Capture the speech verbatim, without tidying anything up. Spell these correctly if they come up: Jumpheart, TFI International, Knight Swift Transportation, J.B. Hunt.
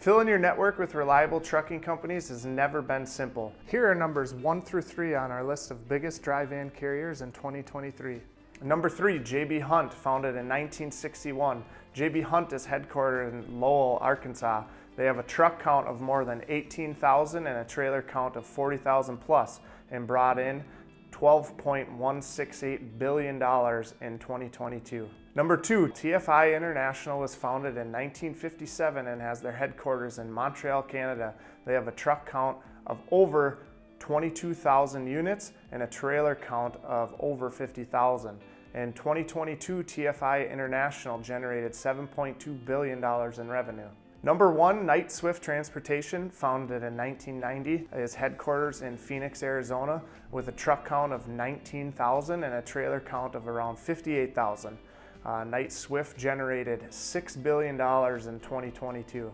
Filling your network with reliable trucking companies has never been simple. Here are numbers one through three on our list of biggest dry van carriers in twenty twenty-three. Number three, J B. Hunt, founded in nineteen sixty-one. J B. Hunt is headquartered in Lowell, Arkansas. They have a truck count of more than eighteen thousand and a trailer count of forty thousand plus, and brought in twelve point one six eight billion dollars in twenty twenty-two. Number two, T F I International was founded in nineteen fifty-seven and has their headquarters in Montreal, Canada. They have a truck count of over twenty-two thousand units and a trailer count of over fifty thousand. In twenty twenty-two, T F I International generated seven point two billion dollars in revenue. Number one, Knight Swift Transportation, founded in nineteen ninety, is headquarters in Phoenix, Arizona, with a truck count of nineteen thousand and a trailer count of around fifty-eight thousand. Uh, Knight Swift generated six billion dollars in twenty twenty-two.